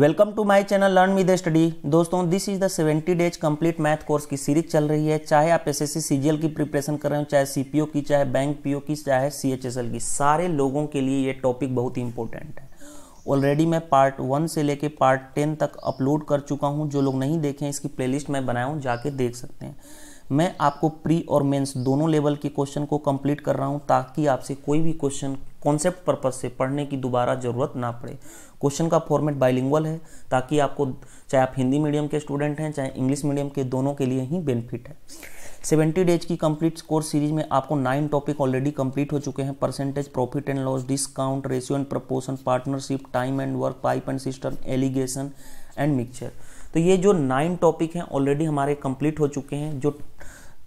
Welcome to my channel learn with study. दोस्तों, this is the 70 days complete math course की series चल रही है। चाहे आप एसएससी सीजीएल की प्रिपरेशन कर रहे हो, चाहे सीपीओ की, चाहे बैंक पीओ की, चाहे सीएचएसएल की, सारे लोगों के लिए ये टॉपिक बहुत ही इंपॉर्टेंट है। ऑलरेडी मैं पार्ट 1 से लेके पार्ट 10 तक अपलोड कर चुका हूँ। जो लोग नहीं देखे, इसकी प्लेलिस्ट मैं बनाया हूँ, जाके देख सकते हैं। मैं आपको प्री और मेंस दोनों लेवल के क्वेश्चन को कंप्लीट कर रहा हूं, ताकि आपसे कोई भी क्वेश्चन कॉन्सेप्ट पर्पज से पढ़ने की दोबारा ज़रूरत ना पड़े। क्वेश्चन का फॉर्मेट बाइलिंगुअल है, ताकि आपको, चाहे आप हिंदी मीडियम के स्टूडेंट हैं चाहे इंग्लिश मीडियम के, दोनों के लिए ही बेनिफिट है। 70 डेज की कंप्लीट कोर्स सीरीज में आपको 9 टॉपिक ऑलरेडी कंप्लीट हो चुके हैं। Percentage, profit and loss, discount, ratio and proportion, partnership, time and work, pipe and system, alligation and mixture. तो ये जो 9 टॉपिक हैं ऑलरेडी हमारे कंप्लीट हो चुके हैं। जो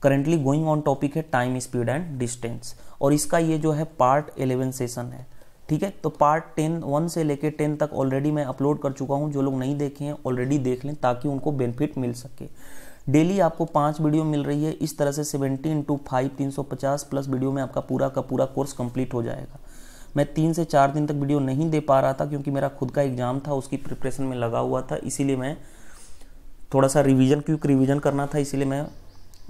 करेंटली गोइंग ऑन टॉपिक है टाइम, स्पीड एंड डिस्टेंस, और इसका ये जो है पार्ट 11 सेशन है। ठीक है, तो पार्ट 1 से लेकर 10 तक ऑलरेडी मैं अपलोड कर चुका हूँ। जो लोग नहीं देखे हैं ऑलरेडी देख लें, ताकि उनको बेनिफिट मिल सके। डेली आपको 5 वीडियो मिल रही है। इस तरह से 70 × 5 350+ वीडियो में आपका पूरा का पूरा कोर्स कंप्लीट हो जाएगा। मैं 3 से 4 दिन तक वीडियो नहीं दे पा रहा था, क्योंकि मेरा खुद का एग्जाम था, उसकी प्रिपरेशन में लगा हुआ था। इसीलिए मैं थोड़ा सा रिवीजन, क्विक रिवीजन करना था, इसीलिए मैं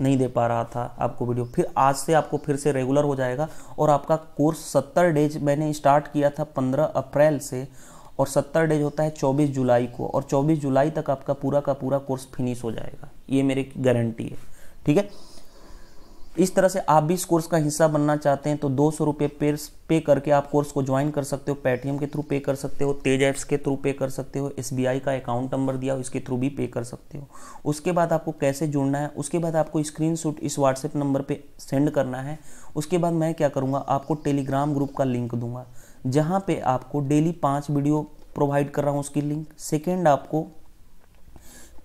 नहीं दे पा रहा था आपको वीडियो। फिर आज से आपको फिर से रेगुलर हो जाएगा। और आपका कोर्स 70 डेज मैंने स्टार्ट किया था 15 अप्रैल से, और 70 डेज होता है 24 जुलाई को, और 24 जुलाई तक आपका पूरा का पूरा कोर्स फिनिश हो जाएगा। ये मेरी गारंटी है। ठीक है, इस तरह से आप भी इस कोर्स का हिस्सा बनना चाहते हैं तो 200 रुपये पे करके आप कोर्स को ज्वाइन कर सकते हो। पेटीएम के थ्रू पे कर सकते हो, तेज ऐप्स के थ्रू पे कर सकते हो, एसबीआई का अकाउंट नंबर दिया उसके थ्रू भी पे कर सकते हो। उसके बाद आपको कैसे जुड़ना है, उसके बाद आपको स्क्रीनशॉट इस व्हाट्सएप नंबर पे सेंड करना है। उसके बाद मैं क्या करूँगा, आपको टेलीग्राम ग्रुप का लिंक दूंगा, जहाँ पर आपको डेली 5 वीडियो प्रोवाइड कर रहा हूँ उसकी लिंक। सेकेंड, आपको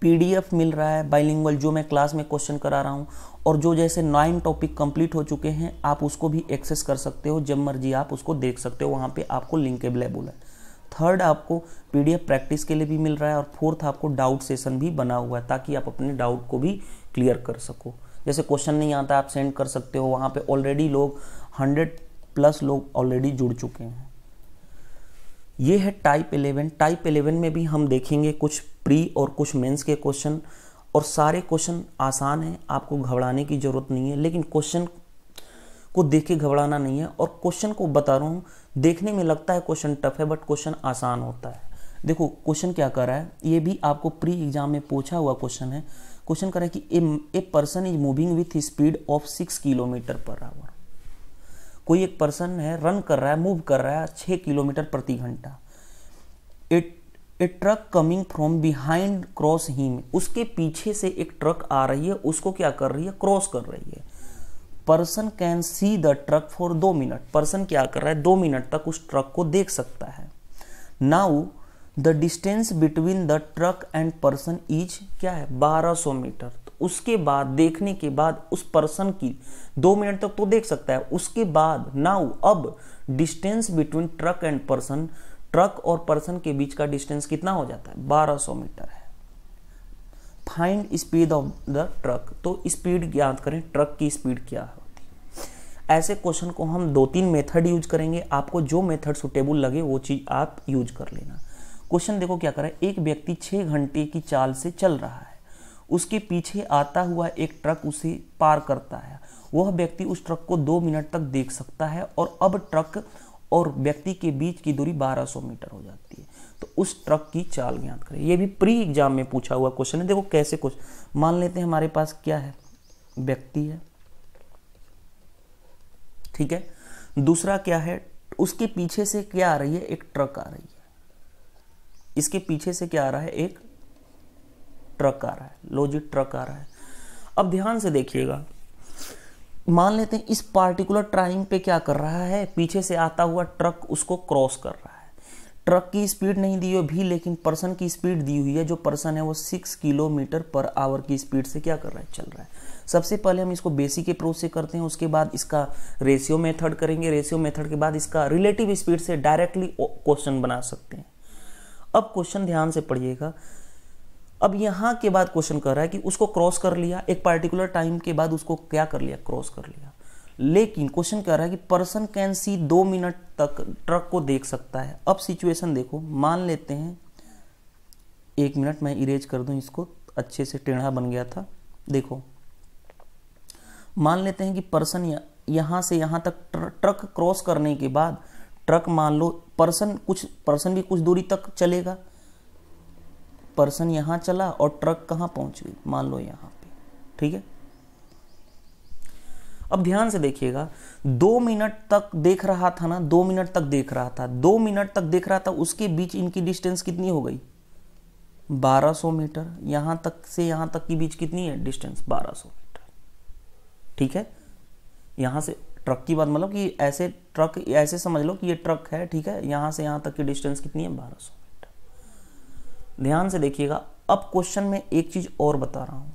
PDF मिल रहा है बाइलिंगुअल, जो मैं क्लास में क्वेश्चन करा रहा हूँ। और जो जैसे 9 टॉपिक कंप्लीट हो चुके हैं, आप उसको भी एक्सेस कर सकते हो, जब मर्जी आप उसको देख सकते हो, वहाँ पे आपको लिंक अवेलेबल है। थर्ड, आपको PDF प्रैक्टिस के लिए भी मिल रहा है। और फोर्थ, आपको डाउट सेशन भी बना हुआ है, ताकि आप अपने डाउट को भी क्लियर कर सको। जैसे क्वेश्चन नहीं आता, आप सेंड कर सकते हो, वहाँ पर ऑलरेडी लोग 100+ लोग ऑलरेडी जुड़ चुके हैं। ये है टाइप 11। टाइप 11 में भी हम देखेंगे कुछ प्री और कुछ मेंस के क्वेश्चन, और सारे क्वेश्चन आसान हैं, आपको घबराने की ज़रूरत नहीं है। लेकिन क्वेश्चन को देख के घबराना नहीं है, और क्वेश्चन को बता रहा हूँ, देखने में लगता है क्वेश्चन टफ है, बट क्वेश्चन आसान होता है। देखो क्वेश्चन क्या कर रहा है, ये भी आपको प्री एग्जाम में पूछा हुआ क्वेश्चन है। क्वेश्चन कर रहा है कि a person is moving with speed of 6 kilometre per hour. कोई एक पर्सन है, रन कर रहा है, मूव कर रहा है 6 किलोमीटर प्रति घंटा। A truck coming from behind cross him, उसके पीछे से एक ट्रक आ रही है, उसको क्या कर रही है, क्रॉस कर रही है। Person can see the truck for 2 minute, person क्या कर रहा है, 2 मिनट तक उस ट्रक को देख सकता है। Now the distance between the truck and person is क्या है, 1200 मीटर। उसके बाद, देखने के बाद, उस पर्सन की 2 मिनट तक तो देख सकता है, उसके बाद नाउ, अब distance between truck and person, truck और पर्सन के बीच का डिस्टेंस कितना हो जाता है, 1200 मीटर है। Find speed of the truck, तो स्पीड ज्ञात करें, ट्रक की स्पीड क्या होती है। ऐसे क्वेश्चन को हम 2-3 मेथड यूज करेंगे, आपको जो मेथड सुटेबल लगे वो चीज आप यूज कर लेना। क्वेश्चन देखो क्या कर रहा है, एक व्यक्ति 6 घंटे की चाल से चल रहा है, उसके पीछे आता हुआ एक ट्रक उसे पार करता है। वह व्यक्ति उस ट्रक को 2 मिनट तक देख सकता है, और अब ट्रक और व्यक्ति के बीच की दूरी 1200 मीटर हो जाती है। तो उस ट्रक की चाल ज्ञात करें। यह भी प्री एग्जाम में पूछा हुआ क्वेश्चन है। देखो कैसे क्वेश्चन, मान लेते हैं हमारे पास क्या है, व्यक्ति है, ठीक है। दूसरा क्या है, उसके पीछे से क्या आ रही है, एक ट्रक आ रही है। इसके पीछे से क्या आ रहा है, एक ट्रक आ रहा है, लो जी ट्रक आ रहा है। अब ध्यान से देखिएगा, मान लेते हैं इस पार्टिकुलर टाइम पे क्या कर रहा है, पीछे से आता हुआ ट्रक उसको क्रॉस कर रहा है। ट्रक की स्पीड नहीं दी हुई भी, लेकिन पर्सन की स्पीड दी हुई है। जो पर्सन है वो 6 किलोमीटर पर आवर की स्पीड से क्या कर रहा है, चल रहा है। सबसे पहले हम इसको बेसिक अप्रोच से करते हैं, उसके बाद इसका रेशियो मेथड करेंगे। रेशियो मेथड के बाद इसका रिलेटिव स्पीड से डायरेक्टली क्वेश्चन बना सकते हैं। अब क्वेश्चन ध्यान से पढ़िएगा। अब यहाँ के बाद क्वेश्चन कर रहा है कि उसको क्रॉस कर लिया, एक पार्टिकुलर टाइम के बाद उसको क्या कर लिया, क्रॉस कर लिया। लेकिन क्वेश्चन कह रहा है कि पर्सन कैन सी 2 मिनट तक ट्रक को देख सकता है। अब सिचुएशन देखो, मान लेते हैं एक मिनट मैं इरेज कर दूं इसको, अच्छे से टेढ़ा बन गया था। देखो मान लेते हैं कि पर्सन यहाँ से यहाँ तक ट्रक क्रॉस करने के बाद ट्रक मान लो पर्सन भी कुछ दूरी तक चलेगा, पर्सन यहाँ चला और ट्रक कहाँ पहुँच गई मान लो यहाँ पे, ठीक है। अब ध्यान से देखिएगा, 2 मिनट तक देख रहा था ना, 2 मिनट तक देख रहा था, 2 मिनट तक देख रहा था, उसके बीच इनकी डिस्टेंस कितनी हो गई 1200 मीटर। यहां तक से यहां तक के बीच कितनी है डिस्टेंस 1200 मीटर, ठीक है। यहां से ट्रक की बात मतलब कि ऐसे ट्रक, ऐसे समझ लो कि ये ट्रक है, ठीक है। यहां से यहां तक की डिस्टेंस कितनी है 1200 मीटर। ध्यान से देखिएगा, अब क्वेश्चन में एक चीज और बता रहा हूं,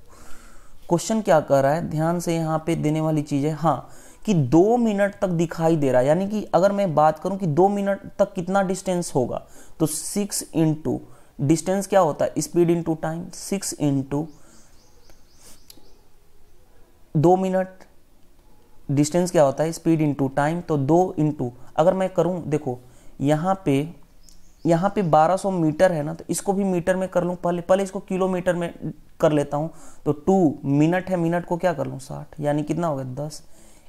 क्वेश्चन क्या कर रहा है, ध्यान से यहाँ पे देने वाली चीज है हाँ, कि 2 मिनट तक दिखाई दे रहा है, यानी कि अगर मैं बात करूं कि 2 मिनट तक कितना डिस्टेंस होगा तो 6 इंटू डिस्टेंस क्या होता है speed into time, 6 into 2 minute distance क्या होता है स्पीड इंटू टाइम, तो 2 इंटू अगर मैं करूं, देखो यहाँ पे 1200 मीटर है ना, तो इसको भी मीटर में कर लूँ, पहले इसको किलोमीटर में कर लेता हूँ, तो 2 मिनट है, मिनट को क्या कर लूँ 60, यानी कितना हो गया 10,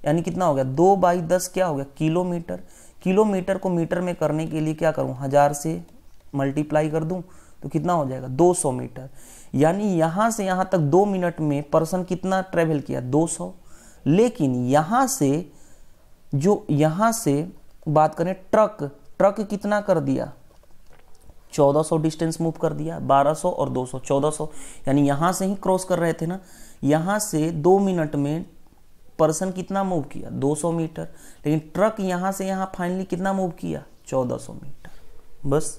यानी कितना हो गया 2/10 क्या हो गया किलोमीटर। किलोमीटर को मीटर में करने के लिए क्या करूँ 1000 से मल्टीप्लाई कर दूँ तो कितना हो जाएगा 200 मीटर। यानी यहाँ से यहाँ तक 2 मिनट में पर्सन कितना ट्रेवल किया 200, लेकिन यहाँ से बात करें ट्रक कितना कर दिया 1400 डिस्टेंस मूव कर दिया, 1200 और 200 1400, यानी यहाँ से ही क्रॉस कर रहे थे ना, यहाँ से 2 मिनट में पर्सन कितना मूव किया 200 मीटर, लेकिन ट्रक यहाँ से यहाँ फाइनली कितना मूव किया 1400 मीटर। बस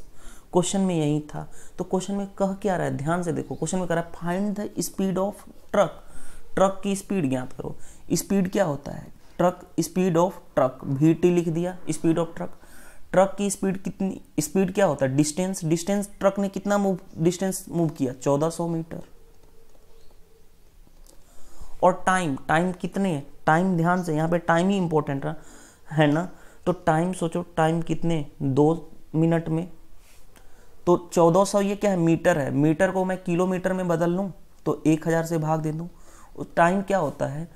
क्वेश्चन में यही था। तो क्वेश्चन में कह क्या रहा है, ध्यान से देखो, क्वेश्चन में कह रहा है find the speed of truck, truck की स्पीड ज्ञात करो। स्पीड क्या होता है truck, speed of truck VT लिख दिया, स्पीड ऑफ ट्रक की स्पीड कितनी, स्पीड क्या होता है डिस्टेंस ट्रक ने कितना डिस्टेंस मूव किया 1400 मीटर, और टाइम कितने है, टाइम ध्यान से यहाँ पे टाइम ही इंपॉर्टेंट रहा है ना, तो टाइम सोचो टाइम कितने 2 मिनट में, तो 1400 ये क्या है, मीटर को मैं किलोमीटर में बदल लूँ तो 1000 से भाग दे दूँ। टाइम क्या होता है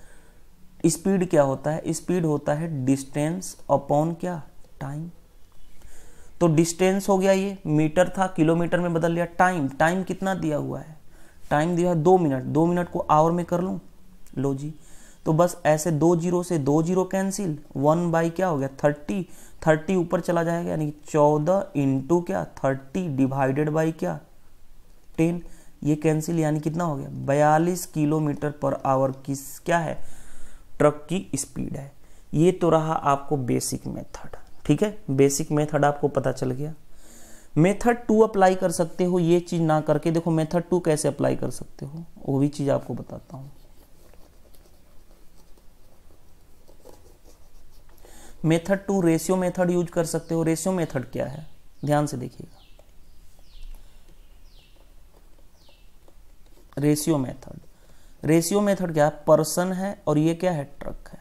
स्पीड, क्या होता है स्पीड होता है डिस्टेंस अपॉन क्या टाइम, तो डिस्टेंस हो गया ये मीटर था किलोमीटर में बदल लिया, टाइम कितना दिया हुआ है, टाइम दिया है 2 मिनट, 2 मिनट को आवर में कर लूँ, लो जी। तो बस ऐसे 2 0 से 2 0 कैंसिल, 1/क्या हो गया 30 ऊपर चला जाएगा, यानी 14 इंटू क्या 30 डिवाइडेड बाई क्या 10, ये कैंसिल, यानी कितना हो गया 42 किलोमीटर पर आवर की क्या है ट्रक की स्पीड है। ये तो रहा आपको बेसिक मेथड, ठीक है, बेसिक मेथड आपको पता चल गया। मेथड 2 अप्लाई कर सकते हो, ये चीज ना करके देखो मेथड 2 कैसे अप्लाई कर सकते हो वो भी चीज आपको बताता हूँ। मेथड 2 रेशियो मेथड यूज कर सकते हो। रेशियो मेथड क्या है, ध्यान से देखिएगा। रेशियो मेथड क्या है, पर्सन है और ये क्या है ट्रक है।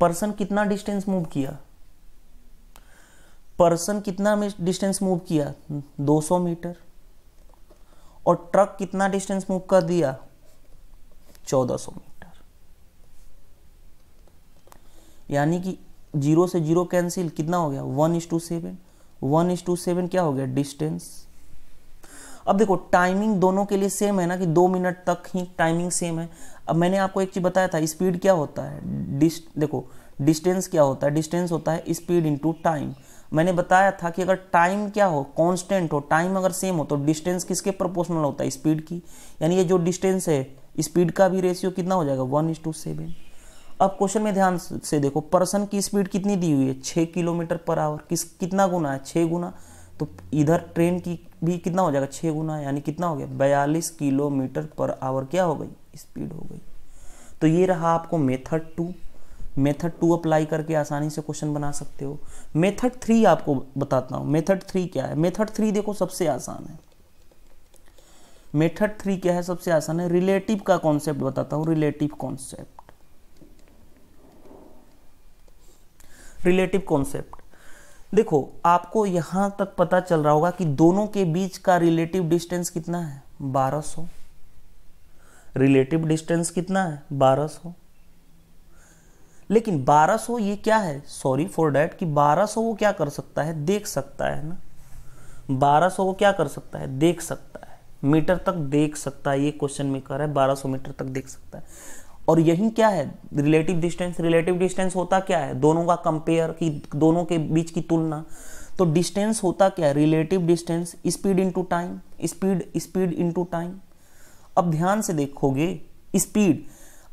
पर्सन कितना डिस्टेंस मूव किया, पर्सन कितना डिस्टेंस मूव किया 200 मीटर, और ट्रक कितना डिस्टेंस मूव कर दिया 1400 मीटर, यानी कि 0 से 0 कैंसिल, कितना हो गया 1:7 क्या हो गया डिस्टेंस। अब देखो टाइमिंग दोनों के लिए सेम है ना कि 2 मिनट तक ही टाइमिंग सेम है। अब मैंने आपको एक चीज बताया था, स्पीड क्या होता है देखो डिस्टेंस क्या होता है, डिस्टेंस होता है स्पीड इंटू टाइम। मैंने बताया था कि अगर टाइम क्या हो कांस्टेंट हो, टाइम अगर सेम हो तो डिस्टेंस किसके प्रोपोर्शनल होता है स्पीड की, यानी ये जो डिस्टेंस है स्पीड का भी रेशियो कितना हो जाएगा 1:7। अब क्वेश्चन में ध्यान से देखो पर्सन की स्पीड कितनी दी हुई है 6 किलोमीटर पर आवर, कितना गुना है 6 गुना, तो इधर ट्रेन की भी कितना हो जाएगा 6 गुना, यानी कितना हो गया 42 किलोमीटर पर आवर क्या हो गई स्पीड हो गई। तो ये रहा आपको मेथड 2। मेथड 2 अप्लाई करके आसानी से क्वेश्चन बना सकते हो। मेथड 3 आपको बताता हूँ। मेथड 3 क्या है, मेथड 3 देखो सबसे आसान है। मेथड 3 क्या है, सबसे आसान है। रिलेटिव का कॉन्सेप्ट बताता हूँ। देखो आपको यहां तक पता चल रहा होगा कि दोनों के बीच का रिलेटिव डिस्टेंस कितना है 1200। रिलेटिव डिस्टेंस कितना है 1200। लेकिन 1200 ये क्या है, सॉरी फॉर डैट, कि 1200 वो क्या कर सकता है, देख सकता है ना। 1200 वो क्या कर सकता है, देख सकता है, मीटर तक देख सकता है। ये क्वेश्चन में कह रहा है 1200 मीटर तक देख सकता है। और यही क्या है रिलेटिव डिस्टेंस। रिलेटिव डिस्टेंस होता क्या है, दोनों का कंपेयर, कि दोनों के बीच की तुलना। तो डिस्टेंस होता क्या है, relative distance speed into time, speed into time. अब ध्यान से देखोगे स्पीड,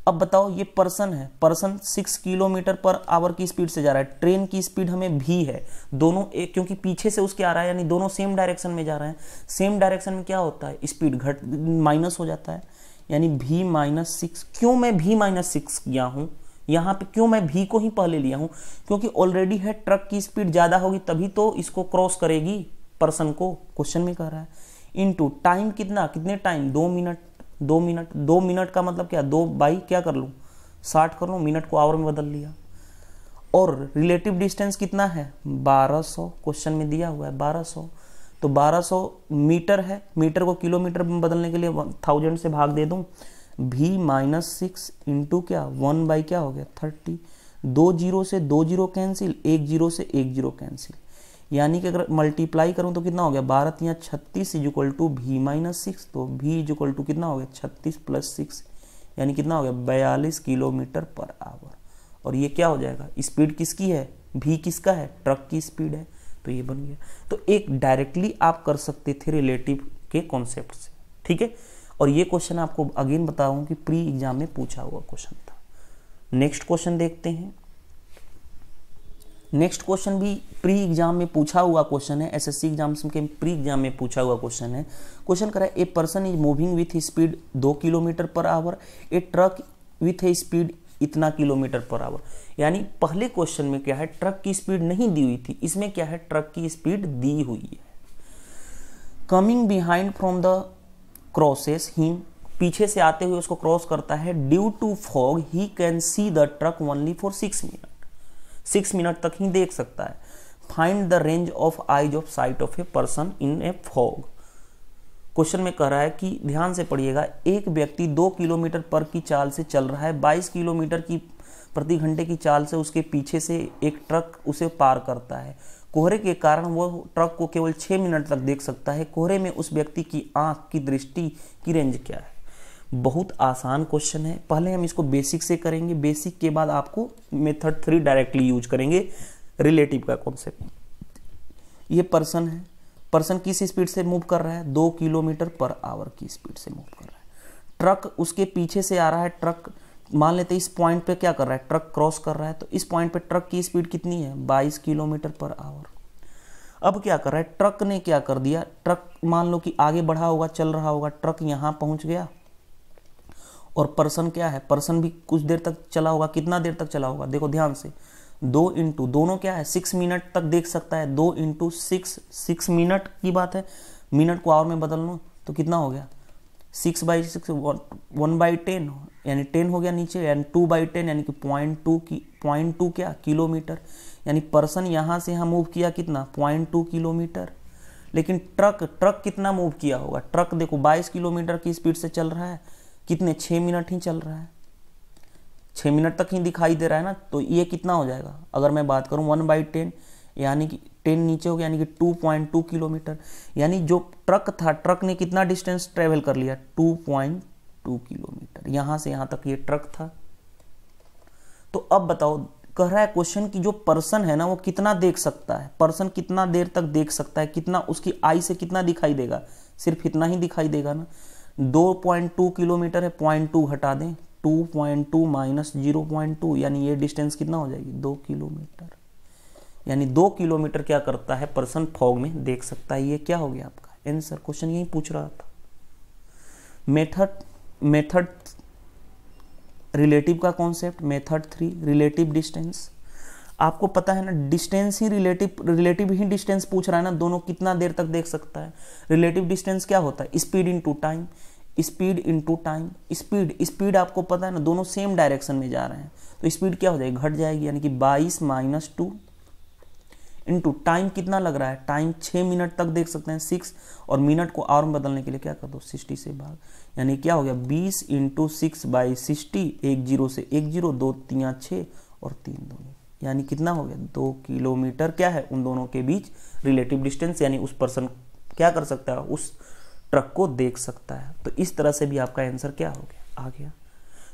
अब बताओ ये पर्सन है, पर्सन 6 किलोमीटर पर आवर की स्पीड से जा रहा है, ट्रेन की स्पीड हमें भी है, दोनों एक, क्योंकि पीछे से उसके आ रहा है, यानी दोनों सेम डायरेक्शन में जा रहे हैं। सेम डायरेक्शन में क्या होता है, स्पीड घट माइनस हो जाता है, यानी भी -6। क्यों मैं भी -6 गया हूँ यहाँ पे, क्यों मैं भी को ही पहले लिया हूँ, क्योंकि ऑलरेडी है ट्रक की स्पीड ज़्यादा होगी तभी तो इसको क्रॉस करेगी पर्सन को, क्वेश्चन में कह रहा है। इंटू टाइम कितना, कितने टाइम, 2 मिनट का मतलब क्या, 2/2 क्या कर लूँ, 60 कर लूँ, मिनट को आवर में बदल लिया। और रिलेटिव डिस्टेंस कितना है 1200, क्वेश्चन में दिया हुआ है 1200। तो 1200 मीटर है, मीटर को किलोमीटर में बदलने के लिए 1000 से भाग दे दूं, भी -6 इंटू क्या 1/, क्या हो गया 30। 2 0 से 2 0 कैंसिल, 1 0 से 1 0 कैंसिल, यानी कि अगर मल्टीप्लाई करूं तो कितना हो गया 12×3 = 36 इज इक्वल टू भी -6। तो भी इज इक्वल टू कितना हो गया 36 + 6, यानी कितना हो गया 42 किलोमीटर पर आवर। और ये क्या हो जाएगा, स्पीड किसकी है, भी किसका है, ट्रक की स्पीड है, तो ये बन गया। तो एक डायरेक्टली आप कर सकते थे रिलेटिव के कॉन्सेप्ट से, ठीक है। और ये क्वेश्चन आपको अगेन बता रहा हूं कि प्री एग्जाम में पूछा हुआ क्वेश्चन था। नेक्स्ट क्वेश्चन देखते हैं। नेक्स्ट क्वेश्चन भी प्री एग्जाम में पूछा हुआ क्वेश्चन है, एसएससी एग्जाम्स के प्री एग्जाम में पूछा हुआ क्वेश्चन है। क्वेश्चन कह रहा है a person is moving with speed 2 kilometre per hour, a truck with a speed इतना किलोमीटर पर आवर। यानी पहले क्वेश्चन में क्या है, ट्रक की स्पीड नहीं दी हुई थी, इसमें क्या है ट्रक की स्पीड दी हुई है। Coming behind from the crosses him, पीछे से आते हुए उसको क्रॉस करता है। Due to fog he can see the truck only for 6 minute, 6 minute तक ही देख सकता है। Find the range of eyes of sight of a person in a fog. Question में कह रहा है कि ध्यान से पढ़िएगा, एक व्यक्ति 2 किलोमीटर पर की चाल से चल रहा है, 22 किलोमीटर प्रति घंटे की चाल से उसके पीछे से एक ट्रक उसे पार करता है। कोहरे के कारण वो ट्रक को केवल 6 मिनट तक देख सकता है। कोहरे में उस व्यक्ति की आंख की दृष्टि की रेंज क्या है। बहुत आसान क्वेश्चन है, पहले हम इसको बेसिक से करेंगे, बेसिक के बाद आपको मेथड 3 डायरेक्टली यूज करेंगे रिलेटिव का कॉन्सेप्ट। ये पर्सन है, पर्सन किस स्पीड से मूव कर रहा है, 2 किलोमीटर पर आवर की स्पीड से मूव कर रहा है। ट्रक उसके पीछे से आ रहा है, ट्रक मान लेते हैं इस पॉइंट पे क्या कर रहा है, ट्रक क्रॉस कर रहा है, तो इस पॉइंट पे ट्रक की स्पीड कितनी है 22 किलोमीटर पर आवर। अब क्या कर रहा है, ट्रक ने क्या कर दिया, ट्रक मान लो कि आगे बढ़ा होगा, चल रहा होगा, ट्रक यहाँ पहुँच गया और पर्सन क्या है, पर्सन भी कुछ देर तक चला होगा। कितना देर तक चला होगा, देखो ध्यान से, 2 इंटू दोनों क्या है 6 मिनट तक देख सकता है, 2 इंटू 6, 6 मिनट की बात है, मिनट को आवर में बदल लो तो कितना हो गया 6/6, 1/10 यानी 10 हो गया नीचे, यानी 2/10 यानी कि 0.2 क्या किलोमीटर। यानी पर्सन यहाँ से यहाँ मूव किया कितना 0.2 किलोमीटर, लेकिन ट्रक कितना मूव किया होगा, ट्रक देखो 22 किलोमीटर की स्पीड से चल रहा है, कितने 6 मिनट ही चल रहा है, 6 मिनट तक ही दिखाई दे रहा है ना। तो ये कितना हो जाएगा, अगर मैं बात करूं 1/10 यानी कि 10 नीचे हो गया, यानी कि 2.2 किलोमीटर। यानी जो ट्रक था, ट्रक ने कितना डिस्टेंस ट्रेवल कर लिया 2.2 किलोमीटर, यहाँ से यहाँ तक ये ट्रक था। तो अब बताओ, कह रहा है क्वेश्चन की जो पर्सन है ना वो कितना देख सकता है, पर्सन कितना देर तक देख सकता है, कितना उसकी आई से कितना दिखाई देगा, सिर्फ इतना ही दिखाई देगा ना। 2.2 किलोमीटर है, 0.2 घटा दें, 2.2 माइनस 0.2 यानी ये डिस्टेंस कितना हो जाएगी 2 किलोमीटर। यानी 2 किलोमीटर क्या करता है पर्सन फॉग में देख सकता है। ये क्या हो गया आपका आंसर, क्वेश्चन यही पूछ रहा था। मेथड रिलेटिव का कॉन्सेप्ट, मेथड 3 रिलेटिव डिस्टेंस। आपको पता है ना डिस्टेंस ही रिलेटिव ही डिस्टेंस पूछ रहा है ना, दोनों कितना देर तक देख सकता है। रिलेटिव डिस्टेंस क्या होता है, speed into time, speed into time. Speed आपको पता है ना दोनों सेम डायरेक्शन में जा रहे हैं, तो स्पीड क्या हो जाएगी, घट जाएगी, यानी कि 22 माइनस 2 इंटू टाइम कितना लग रहा है, टाइम 6 मिनट तक देख सकते हैं 6, और मिनट को आवर में बदलने के लिए क्या कर दो 60 से भाग, यानी क्या हो गया 20 × 6/60, 1 0 से 1 0, 2 3 6 और 3 2, यानी कितना हो गया 2 किलोमीटर क्या है उन दोनों के बीच रिलेटिव डिस्टेंस, यानी उस पर्सन क्या कर सकता है उस ट्रक को देख सकता है। तो इस तरह से भी आपका आंसर क्या हो गया आ गया।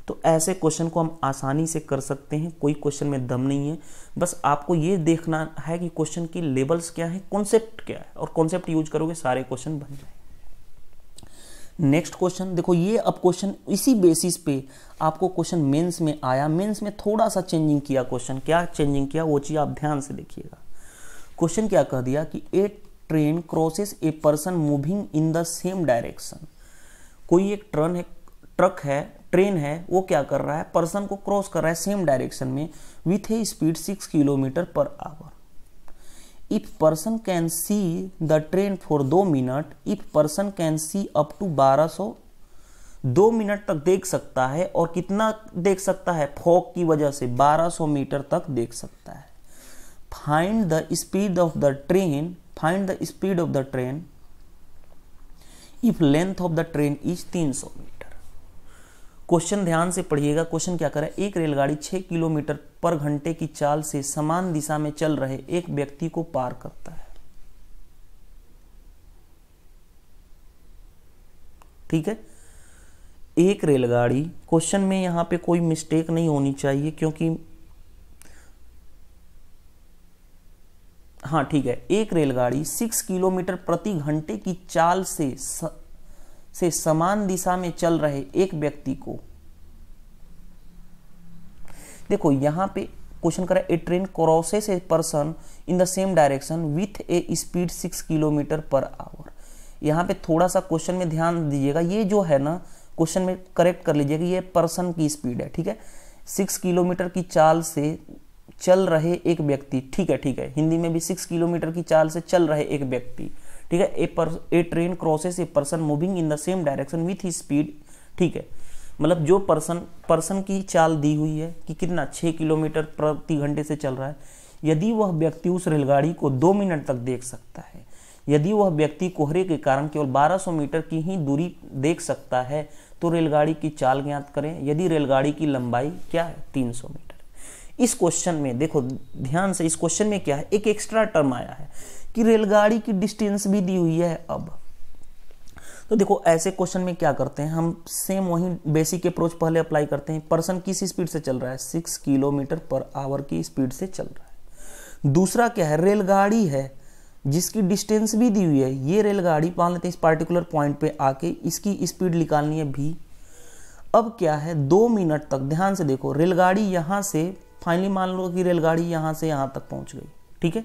तो ऐसे क्वेश्चन को हम आसानी से कर सकते हैं, कोई क्वेश्चन में दम नहीं है, बस आपको ये देखना है कि क्वेश्चन की लेबल्स क्या है, कॉन्सेप्ट क्या है, और कॉन्सेप्ट यूज करोगे सारे क्वेश्चन बन जाएंगे। नेक्स्ट क्वेश्चन देखो, ये अब क्वेश्चन इसी बेसिस पे आपको क्वेश्चन मेंस में आया, मेंस में थोड़ा सा चेंजिंग किया क्वेश्चन, क्या चेंजिंग किया वो चीज आप ध्यान से देखिएगा। क्वेश्चन क्या कह दिया कि a train crosses a person moving in the same direction, कोई एक ट्रन है, ट्रक है, ट्रेन है, वो क्या कर रहा है पर्सन को क्रॉस कर रहा है सेम डायरेक्शन में with a speed 6 kilometre per hour. If person can see the train for 2 minutes, if person can see up to 1200, 2 minute तक देख सकता है, और कितना देख सकता है फॉग की वजह से 1200 मीटर तक देख सकता है। Find the speed of the train, find the speed of the train if length of the train is 300 metre. Question ध्यान से पढ़िएगा, क्वेश्चन क्या कर रहा है, एक रेलगाड़ी 6 किलोमीटर पर घंटे की चाल से समान दिशा में चल रहे एक व्यक्ति को पार करता है, ठीक है। एक रेलगाड़ी, क्वेश्चन में यहां पे कोई मिस्टेक नहीं होनी चाहिए क्योंकि हाँ ठीक है, एक रेलगाड़ी 6 किलोमीटर प्रति घंटे की चाल से समान दिशा में चल रहे एक व्यक्ति को, देखो यहां पे क्वेश्चन करा a train crosses a person in the same direction with a speed 6 kilometre per hour. यहां पे थोड़ा सा क्वेश्चन में ध्यान दीजिएगा, ये जो है ना क्वेश्चन में करेक्ट कर लीजिएगा, ये पर्सन की स्पीड है, ठीक है, 6 किलोमीटर की चाल से चल रहे एक व्यक्ति, ठीक है ठीक है, हिंदी में भी 6 किलोमीटर की चाल से चल रहे एक व्यक्ति, ठीक है। A train crosses a person moving in the same direction with speed, ठीक है, मतलब जो पर्सन की चाल दी हुई है कि कितना 6 किलोमीटर प्रति घंटे से चल रहा है, यदि वह व्यक्ति उस रेलगाड़ी को 2 मिनट तक देख सकता है, यदि वह व्यक्ति कोहरे के कारण केवल 1200 मीटर की ही दूरी देख सकता है, तो रेलगाड़ी की चाल ज्ञात करें, यदि रेलगाड़ी की लंबाई क्या है 300 मीटर। इस क्वेश्चन में देखो ध्यान से, इस क्वेश्चन में क्या है, एक एक्स्ट्रा टर्म आया है कि रेलगाड़ी की डिस्टेंस भी दी हुई है। अब तो देखो ऐसे क्वेश्चन में क्या करते हैं, हम सेम वही बेसिक अप्रोच पहले अप्लाई करते हैं, पर्सन किस स्पीड से चल रहा है 6 किलोमीटर पर आवर की स्पीड से चल रहा है। दूसरा क्या है, रेलगाड़ी है जिसकी डिस्टेंस भी दी हुई है, ये रेलगाड़ी मान लेते हैं इस पार्टिकुलर पॉइंट पे आके इसकी स्पीड निकालनी है भी। अब क्या है 2 मिनट तक, ध्यान से देखो, रेलगाड़ी यहाँ से फाइनली मान लो कि रेलगाड़ी यहाँ से यहाँ तक पहुँच गई, ठीक है,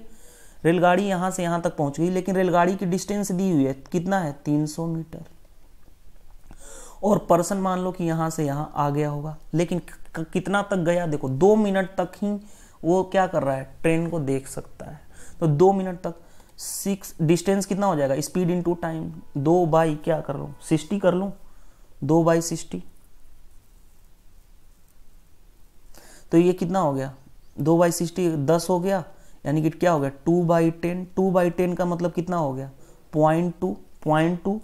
रेलगाड़ी यहाँ से यहाँ तक पहुँच गई, लेकिन रेलगाड़ी की डिस्टेंस दी हुई है कितना है 300 मीटर, और पर्सन मान लो कि यहाँ से यहाँ आ गया होगा, लेकिन कितना तक गया, देखो 2 मिनट तक ही वो क्या कर रहा है ट्रेन को देख सकता है। तो 2 मिनट तक 6 डिस्टेंस कितना हो जाएगा, स्पीड इंटू टाइम 2 बाई क्या कर लूँ 60 कर लूँ, 2/60, तो ये कितना हो गया 2/60 10 हो गया, यानी कि क्या हो गया 2/10। 2/10 का मतलब कितना हो गया 0.2।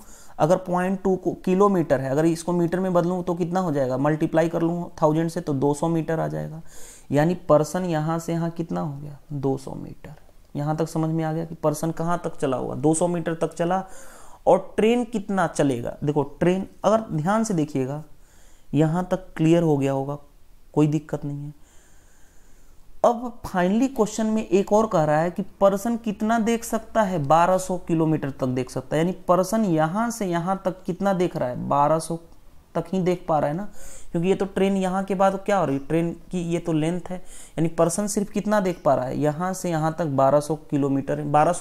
अगर 0.2 को किलोमीटर है, अगर इसको मीटर में बदलूं तो कितना हो जाएगा, मल्टीप्लाई कर लूँ 1000 से तो 200 मीटर आ जाएगा, यानी पर्सन यहाँ से यहाँ कितना हो गया 200 मीटर। यहाँ तक समझ में आ गया कि पर्सन कहाँ तक चला हुआ 200 मीटर तक चला, और ट्रेन कितना चलेगा, देखो ट्रेन अगर ध्यान से देखिएगा यहाँ तक क्लियर हो गया होगा, कोई दिक्कत नहीं है। अब फाइनली क्वेश्चन में एक और कह रहा है कि पर्सन कितना देख सकता है 1200 किलोमीटर तक देख सकता है, यानी पर्सन यहाँ से यहाँ तक कितना देख रहा है 1200 तक ही देख पा रहा है ना, क्योंकि ये तो ट्रेन यहाँ के बाद क्या हो रही है ट्रेन की ये तो लेंथ है, यानी पर्सन सिर्फ कितना देख पा रहा है यहाँ से यहाँ तक 1200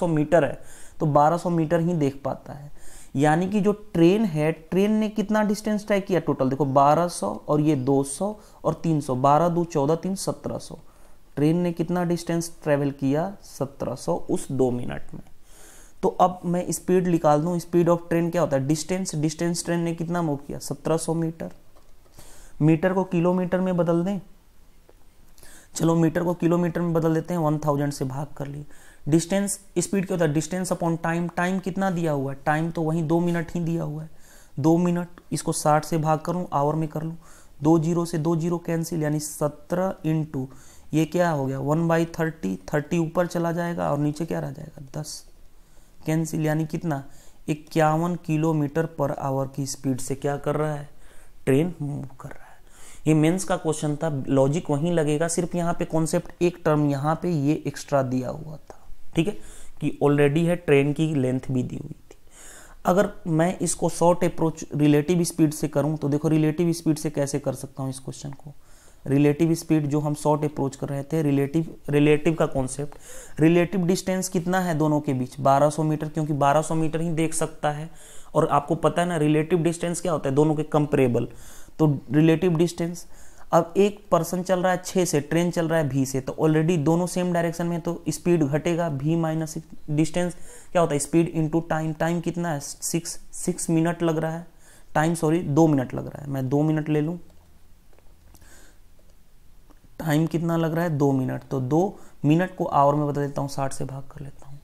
मीटर है, तो 1200 मीटर ही देख पाता है, यानी कि जो ट्रेन है ट्रेन ने कितना डिस्टेंस तय किया टोटल, देखो 1200 और ये 200 और 300, 12 2 14 3 1700, ट्रेन ने कितना डिस्टेंस ट्रेवल किया 1700 उस 2 मिनट में। तो अब मैं स्पीड निकाल दूं, स्पीड ऑफ ट्रेन क्या होता है डिस्टेंस, ट्रेन ने कितना मूव किया 1700 मीटर, मीटर को किलोमीटर में बदल दें, चलो मीटर को किलोमीटर में बदल देते हैं 1000 से भाग कर लिए, डिस्टेंस स्पीड क्या होता है, डिस्टेंस अपॉन टाइम। टाइम कितना दिया हुआ है, टाइम तो वहीं 2 मिनट ही दिया हुआ है। 2 मिनट इसको 60 से भाग करूँ, आवर में कर लूँ। 2 0 से 2 0 कैंसिल, यानी 17 इंटू ये क्या हो गया 1/30। 30 ऊपर चला जाएगा और नीचे क्या रह जाएगा 10 कैंसिल, यानी कितना 51 किलोमीटर पर आवर की स्पीड से क्या कर रहा है, ट्रेन मूव कर रहा है। ये मेंस का क्वेश्चन था, लॉजिक वहीं लगेगा, सिर्फ यहाँ पे कॉन्सेप्ट एक टर्म यहाँ पे ये एक्स्ट्रा दिया हुआ था, ठीक है, कि ऑलरेडी है ट्रेन की लेंथ भी दी हुई थी। अगर मैं इसको शॉर्ट अप्रोच रिलेटिव स्पीड से करूँ तो देखो रिलेटिव स्पीड से कैसे कर सकता हूँ इस क्वेश्चन को। रिलेटिव स्पीड जो हम शॉर्ट अप्रोच कर रहे थे, रिलेटिव का कॉन्सेप्ट, रिलेटिव डिस्टेंस कितना है दोनों के बीच 1200 मीटर, क्योंकि 1200 मीटर ही देख सकता है और आपको पता है ना रिलेटिव डिस्टेंस क्या होता है, दोनों के कंपेरेबल। तो रिलेटिव डिस्टेंस, अब एक पर्सन चल रहा है 6 से, ट्रेन चल रहा है भी से, तो ऑलरेडी दोनों सेम डायरेक्शन में, तो स्पीड घटेगा। भी माइनस डिस्टेंस क्या होता है, स्पीड इंटू टाइम। टाइम कितना है 6 मिनट लग रहा है, टाइम सॉरी 2 मिनट लग रहा है, मैं 2 मिनट ले लूँ। टाइम कितना लग रहा है 2 मिनट, तो 2 मिनट को आवर में बता देता हूँ, 60 से भाग कर लेता हूँ।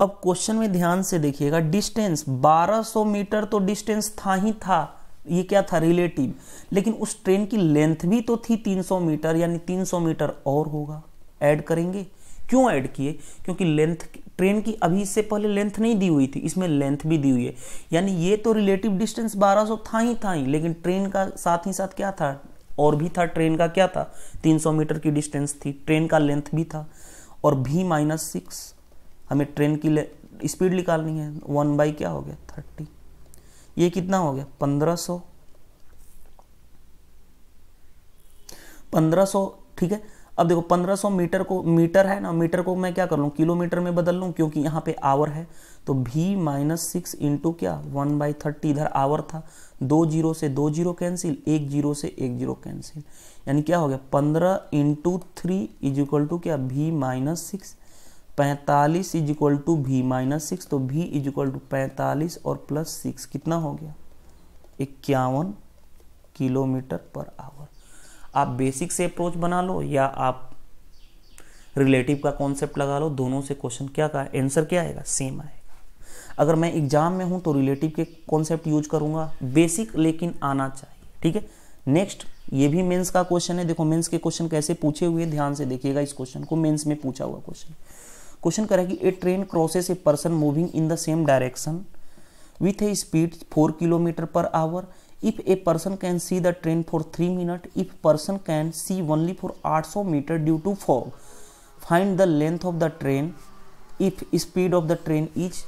अब क्वेश्चन में ध्यान से देखिएगा, डिस्टेंस 1200 मीटर तो डिस्टेंस था ही था, ये क्या था रिलेटिव, लेकिन उस ट्रेन की लेंथ भी तो थी 300 मीटर, यानी 300 मीटर और होगा, ऐड करेंगे। क्यों ऐड किए, क्योंकि लेंथ ट्रेन की अभी इससे पहले लेंथ नहीं दी हुई थी, इसमें लेंथ भी दी हुई है, यानी ये तो रिलेटिव डिस्टेंस 1200 था ही, लेकिन ट्रेन का साथ ही साथ क्या था और भी था, ट्रेन का क्या था 300 मीटर की डिस्टेंस थी, ट्रेन का लेंथ भी था। और भी माइनस 6, हमें ट्रेन की स्पीड निकालनी है, 1 बाई क्या हो गया 30, ये कितना हो गया 1500, 1500, ठीक है। अब देखो 1500 मीटर को, मीटर है ना, मीटर को मैं क्या कर लूँ किलोमीटर में बदल लूँ, क्योंकि यहाँ पे आवर है, तो भी माइनस 6 इंटू क्या 1/30, इधर आवर था। 2 0 से 2 0 कैंसिल, 1 0 से 1 0 कैंसिल, यानी क्या हो गया 15 इंटू 3 इज इक्वल टू क्या V minus 6, 45 is equal to V minus 6, तो भी इज इक्वल टू 45 और प्लस 6 कितना हो गया 51 किलोमीटर पर आवर। आप बेसिक से अप्रोच बना लो या आप रिलेटिव का कॉन्सेप्ट लगा लो, दोनों से क्वेश्चन क्या का आंसर क्या आएगा, सेम आएगा। अगर मैं एग्जाम में हूं तो रिलेटिव के कॉन्सेप्ट यूज करूंगा, बेसिक लेकिन आना चाहिए, ठीक है। नेक्स्ट, ये भी मेंस का क्वेश्चन है, देखो मेंस के क्वेश्चन कैसे पूछे हुए, ध्यान से देखिएगा इस क्वेश्चन को, मेंस में पूछा हुआ क्वेश्चन। क्वेश्चन कह रहा है कि a train crosses a person moving in the same direction with a speed 4 kilometre per hour. If a person can see the train for 3 minutes, if person can see only for 800 meter due to fog, find the length of the train. If speed of the train is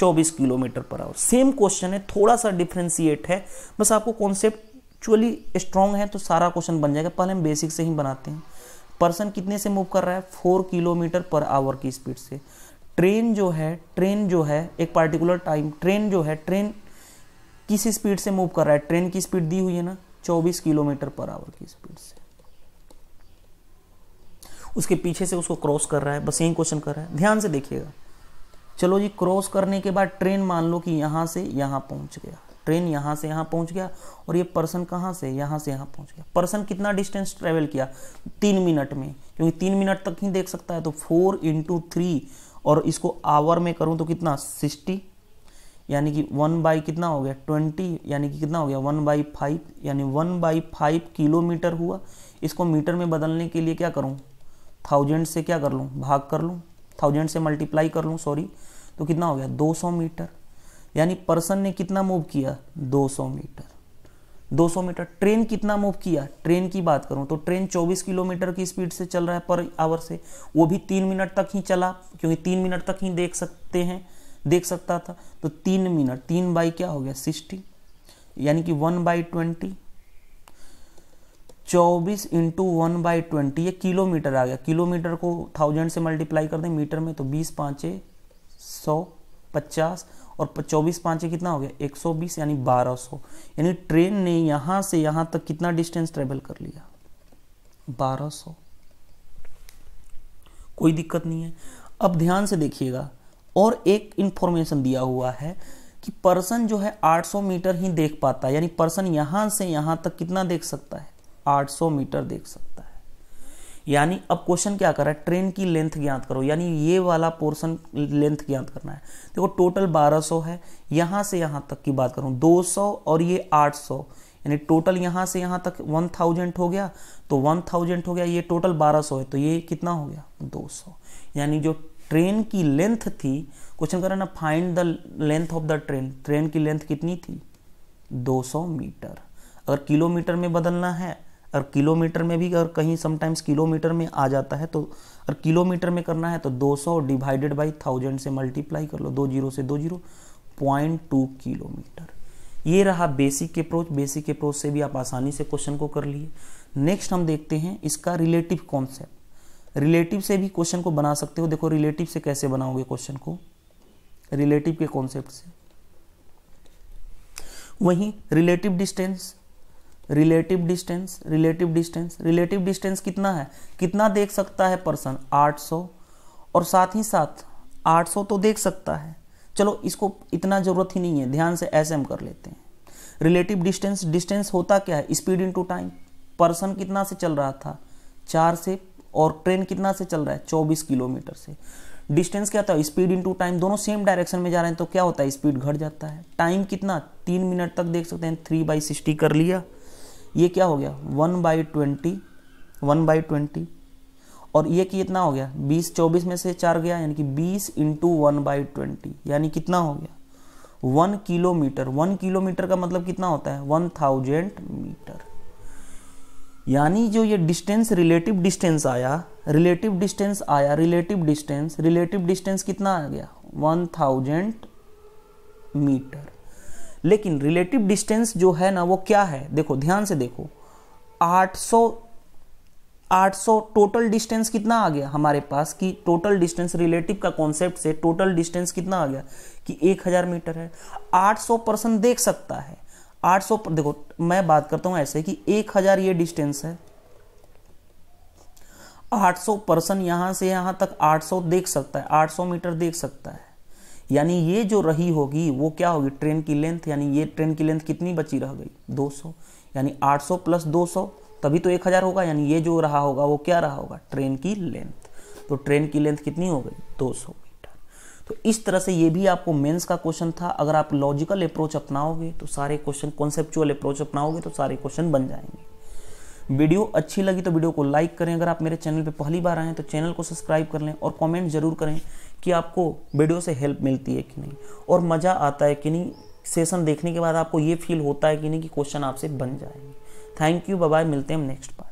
24 kilometre per hour. Same question है, थोड़ा सा differentiate है, बस आपको conceptually strong है तो सारा question बन जाएगा। पहले हम बेसिक से ही बनाते हैं। पर्सन कितने से मूव कर रहा है 4 किलोमीटर पर आवर की स्पीड से। ट्रेन जो है एक पार्टिकुलर टाइम, ट्रेन किस स्पीड से मूव कर रहा है, ट्रेन की स्पीड दी हुई है ना 24 किलोमीटर पर आवर की स्पीड से, उसके पीछे से उसको क्रॉस कर रहा है, बस यही क्वेश्चन कर रहा है, ध्यान से देखिएगा। चलो जी, क्रॉस करने के बाद ट्रेन मान लो कि यहां से यहां पहुंच गया, ट्रेन यहां से यहां पहुंच गया, और ये पर्सन कहां से यहां पहुंच गया। पर्सन कितना डिस्टेंस ट्रेवल किया 3 मिनट में, क्योंकि 3 मिनट तक ही देख सकता है, तो 4 इंटू 3 और इसको आवर में करूं तो कितना 60, यानी कि 1 बाई कितना हो गया 20, यानी कि कितना हो गया 1/5, यानी 1/5 किलोमीटर हुआ। इसको मीटर में बदलने के लिए क्या करूं 1000 से क्या कर लूँ भाग कर लूँ, 1000 से मल्टीप्लाई कर लूँ सॉरी, तो कितना हो गया 200 मीटर, यानी पर्सन ने कितना मूव किया 200 मीटर। ट्रेन कितना मूव किया, ट्रेन की बात करूं तो ट्रेन 24 किलोमीटर की स्पीड से चल रहा है पर आवर से, वो भी 3 मिनट तक ही चला, क्योंकि 3 मिनट तक ही देख सकता था, तो 3 मिनट 3 बाई क्या हो गया 60, यानी कि 1/20, 24 इंटू 1/20, ये किलोमीटर आ गया। किलोमीटर को 1000 से मल्टीप्लाई कर दें मीटर में, तो 20 5 150 और 24 5 कितना हो गया 120, यानी 1200, यानी ट्रेन ने यहाँ से यहाँ तक कितना डिस्टेंस ट्रेवल कर लिया 1200। कोई दिक्कत नहीं है। अब ध्यान से देखिएगा, और एक इंफॉर्मेशन दिया हुआ है कि पर्सन जो है 800 मीटर ही देख पाता है, यानी पर्सन यहाँ से यहाँ तक कितना देख सकता है 800 मीटर देख सकता है। यानी अब क्वेश्चन क्या कर रहा है, ट्रेन की लेंथ ज्ञात करो, यानी ये वाला पोर्शन लेंथ ज्ञात करना है। देखो टोटल 1200 है, यहाँ से यहाँ तक की बात करूँ 200 और ये 800, यानी टोटल यहाँ से यहाँ तक 1000 हो गया, तो 1000 हो गया, ये टोटल 1200 है, तो ये कितना हो गया 200। यानी जो ट्रेन की लेंथ थी, क्वेश्चन कर रहा है ना find the length of the train, train की लेंथ कितनी थी 200 मीटर। अगर किलोमीटर में बदलना है, और किलोमीटर में भी अगर कहीं समटाइम्स किलोमीटर में आ जाता है, तो और किलोमीटर में करना है तो 200 डिवाइडेड बाई 1000 से मल्टीप्लाई कर लो, 20 से 20, 0.2 किलोमीटर। ये रहा बेसिक अप्रोच, बेसिक अप्रोच से भी आप आसानी से क्वेश्चन को कर लिए। नेक्स्ट हम देखते हैं इसका रिलेटिव कॉन्सेप्ट, रिलेटिव से भी क्वेश्चन को बना सकते हो। देखो रिलेटिव से कैसे बनाओगे क्वेश्चन को, रिलेटिव के कॉन्सेप्ट से, वहीं relative distance, relative distance, relative distance, relative distance कितना है, कितना देख सकता है पर्सन 800, और साथ ही साथ 800 तो देख सकता है, चलो इसको इतना जरूरत ही नहीं है, ध्यान से एसएम कर लेते हैं। रिलेटिव डिस्टेंस, डिस्टेंस होता क्या है, स्पीड इनटू टाइम। पर्सन कितना से चल रहा था 4 से, और ट्रेन कितना से चल रहा है 24 किलोमीटर से। डिस्टेंस क्या होता है, स्पीड इनटू टाइम, दोनों सेम डायरेक्शन में जा रहे हैं तो क्या होता है स्पीड घट जाता है। टाइम कितना 3 मिनट तक देख सकते हैं, 3/60 कर लिया, ये क्या हो गया 1/20, और ये कितना हो गया 20, 24 में से 4 गया, यानी कि 20 × 1/20, यानी कितना हो गया 1 किलोमीटर। 1 किलोमीटर का मतलब कितना होता है 1000 मीटर। यानी जो ये डिस्टेंस रिलेटिव डिस्टेंस आया, रिलेटिव डिस्टेंस आया, रिलेटिव डिस्टेंस कितना आ गया 1000 मीटर। लेकिन रिलेटिव डिस्टेंस जो है ना वो क्या है, देखो ध्यान से देखो 800 टोटल डिस्टेंस कितना आ गया हमारे पास, कि टोटल डिस्टेंस रिलेटिव का कॉन्सेप्ट से टोटल डिस्टेंस कितना आ गया कि 1000 मीटर है। 800 पर्सन देख सकता है, 800 देखो मैं बात करता हूं ऐसे कि 1000 ये डिस्टेंस है, 800 पर्सन यहां से यहां तक 800 देख सकता है, 800 मीटर देख सकता है। यानी ये जो रही होगी वो क्या होगी ट्रेन की लेंथ, यानी ये ट्रेन की लेंथ कितनी बची रह गई 200, यानी 800 प्लस 200 तभी तो 1000 होगा, यानी ये जो रहा होगा वो क्या रहा होगा ट्रेन की लेंथ। तो ट्रेन की लेंथ कितनी हो गई 200 मीटर। तो इस तरह से ये भी आपको मेंस का क्वेश्चन था। अगर आप लॉजिकल अप्रोच अपनाओगे तो सारे क्वेश्चन, कॉन्सेप्चुअल अप्रोच अपनाओगे तो सारे क्वेश्चन बन जाएंगे। वीडियो अच्छी लगी तो वीडियो को लाइक करें, अगर आप मेरे चैनल पर पहली बार आएँ तो चैनल को सब्सक्राइब कर लें, और कॉमेंट जरूर करें कि आपको वीडियो से हेल्प मिलती है कि नहीं, और मज़ा आता है कि नहीं, सेशन देखने के बाद आपको ये फील होता है कि नहीं कि क्वेश्चन आपसे बन जाएंगे। थैंक यू, बाय बाय, मिलते हैं हम नेक्स्ट बार।